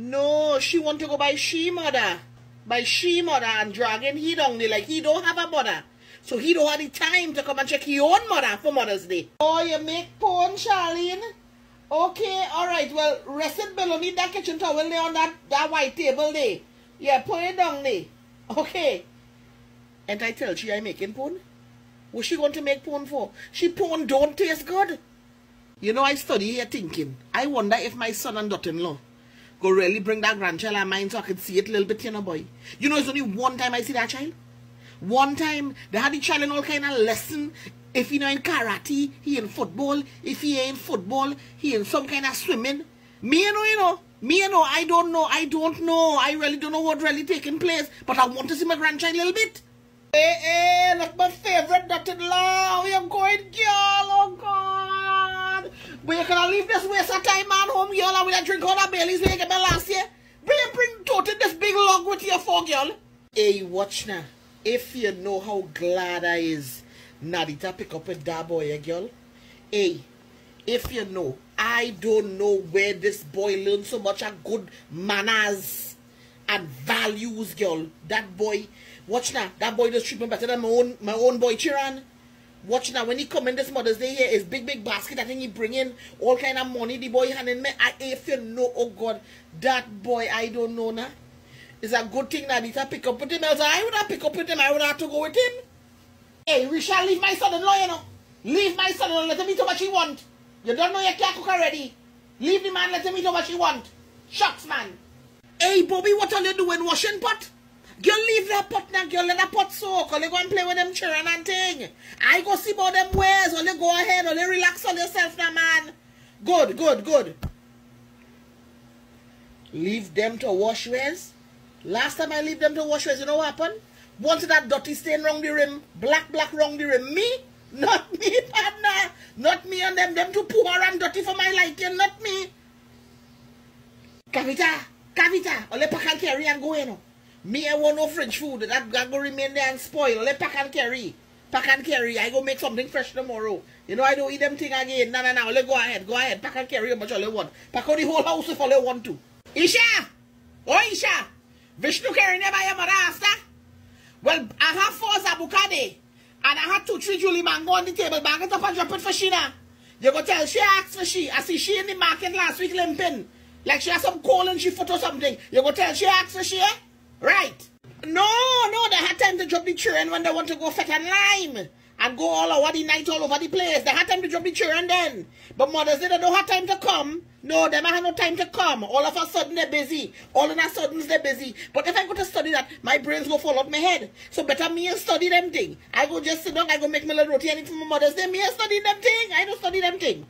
No, she want to go by she mother. By she mother and dragging he down there like he don't have a mother. So he don't have the time to come and check his own mother for Mother's Day. Oh, you make porn, Charlene? Okay, alright. Well, rest it below that kitchen towel there on that white table there. Yeah, put it down there. Okay. And I tell she I making porn? What she going to make porn for? She porn don't taste good. You know, I study here thinking. I wonder if my son and daughter-in-law go really bring that grandchild of mine so I can see it a little bit, you know, boy. You know, it's only one time I see that child. One time, they had the child in all kind of lesson. If he not in karate, he in football. If he ain't football, he in some kind of swimming. Me, you know, I don't know. I really don't know what really taking place. But I want to see my grandchild a little bit. Hey, hey, that's my favorite daughter-in-law. We are going, girl. Oh, God. But you cannot leave this waste of time, man, home, girl. I will drink all that Baileys when you get my last year. Bring toted this big log with your four, girl. Hey, watch now. If you know how glad I is Nadita pick up with that boy, girl. Hey, if you know, I don't know where this boy learned so much of good manners and values, girl. That boy, watch now, that boy does treat me better than my own boy, Chiran. Watch now, when he come in this Mother's Day here, his big basket, I think he bring in all kind of money, the boy handing me. If you know, oh God, that boy, I don't know now. It's a good thing that Nadita pick up with him, else I would have picked up with him, I would have to go with him. Hey, we shall leave my son-in-law, you know. Leave my son-in-law, let him eat how much he want. You don't know you can't cook already. Leave the man, let him eat how much he want. Shucks, man. Hey, Bobby, what are you doing, washing pot? Girl, leave that pot now, girl, let that pot soak. Or you go and play with them children and thing. I go see about them ways, or you go ahead, or you relax on yourself now, man. Good, good, good. Leave them to wash ways. Last time I leave them to wash ways, you know what happened? Once that dirty stain round the rim, black round the rim, me? Not me, partner. Not me and them too poor and dirty for my liking, not me. Kavita, I'll let pack and carry and go, you know. Me, I want no French food, that go remain there and spoil. I'll let pack and carry, I go make something fresh tomorrow. You know, I don't eat them thing again, no, I'll let go ahead, pack and carry how much all you want. Pack out the whole house if all you want to. Isha! Oh, Isha! Vishnu carry never your mother after. Well, I have 4 zabukade and I had 2-3 Julie mango on the table. Bag it up and drop it for she now. You go tell she asked for she. I see she in the market last week limping. Like she has some coal and she foot or something. You go tell she asked for she, eh? Right. No, they had time to drop the children when they want to go fet and lime and go all over the night all over the place. They had time to drop the children then. But Mother's Day, they don't have time to come. No, they might have no time to come. All of a sudden, they're busy. All of a sudden, they're busy. But if I go to study that, my brains go fall out my head. So better me and study them thing. I go just sit down, I go make me little roti and eat for my Mother's Day. Me and study them thing. I don't study them thing.